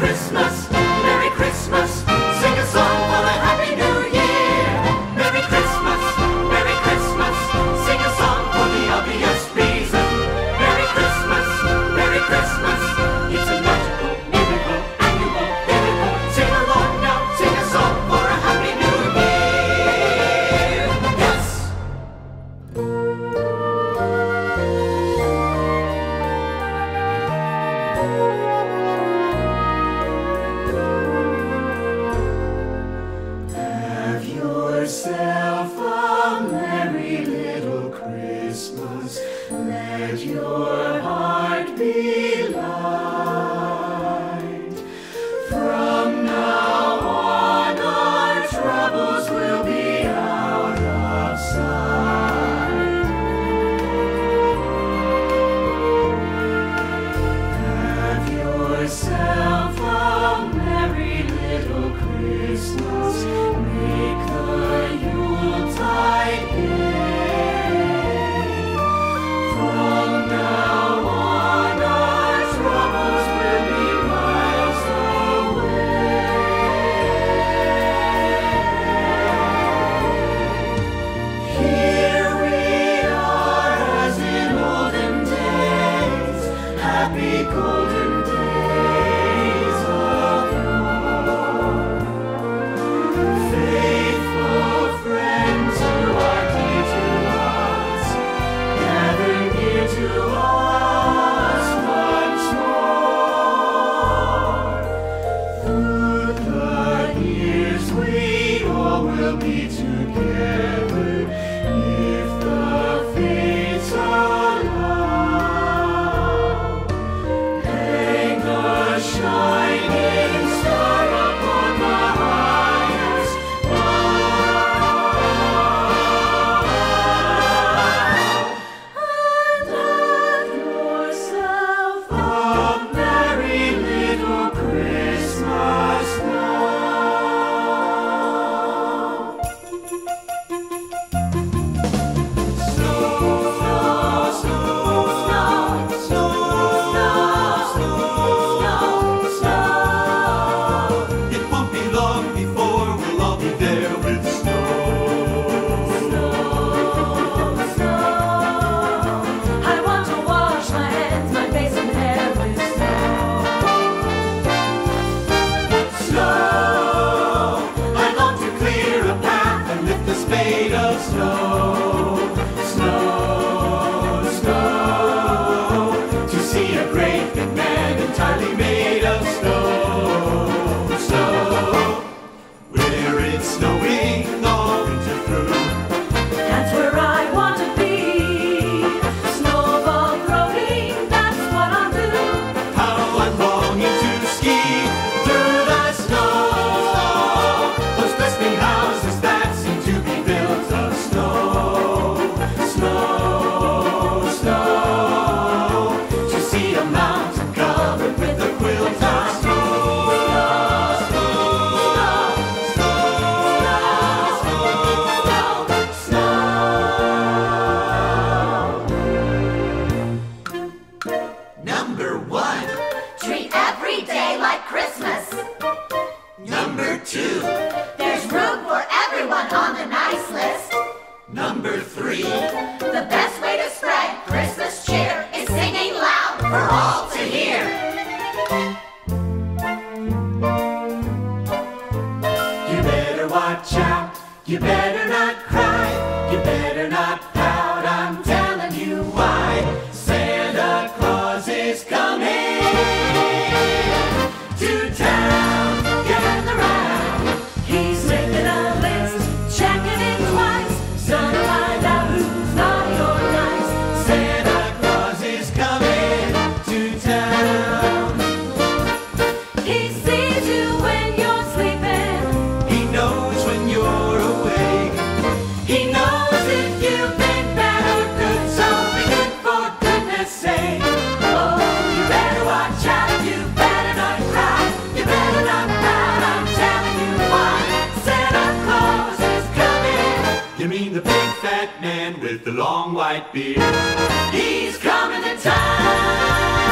Christmas, Merry Christmas, sing a song for the Happy New Year. Merry Christmas, sing a song for the obvious reason. Merry Christmas, it's a magical, miracle, annual, miracle. Sing along now, sing a song for a Happy New Year. Yes! Yourself a merry little Christmas. Let your heart be light. From now on, our troubles will be out of sight. Have yourself a merry little Christmas. Make the happy golden days of old, faithful friends who are dear to us, gathered near to us once more. Through the years we all will be together, if the fates allow. Made of snow, snow, snow. To see a great big man entirely made of snow, snow. Where it's snowing all winter through, that's where I want to be. Snowball rolling, that's what I'll do. How I'm longing to ski through the snow. Those glistening houses that Number 1, treat every day like Christmas. Number 2, there's room for everyone on the nice list. Number 3, the best way to spread Christmas cheer is singing loud for all to hear. You better watch out, you better not cry, you better not pout, I'm telling you why. Santa Claus is coming to town, gather round. He's making a list, checking it twice. Son of my love, who's naughty or nice. Santa Claus is coming to town. He sees you when you're sleeping. He knows when you're awake. He knows if you've been bad or good, so be good for goodness sake. You mean the big fat man with the long white beard? He's coming to town!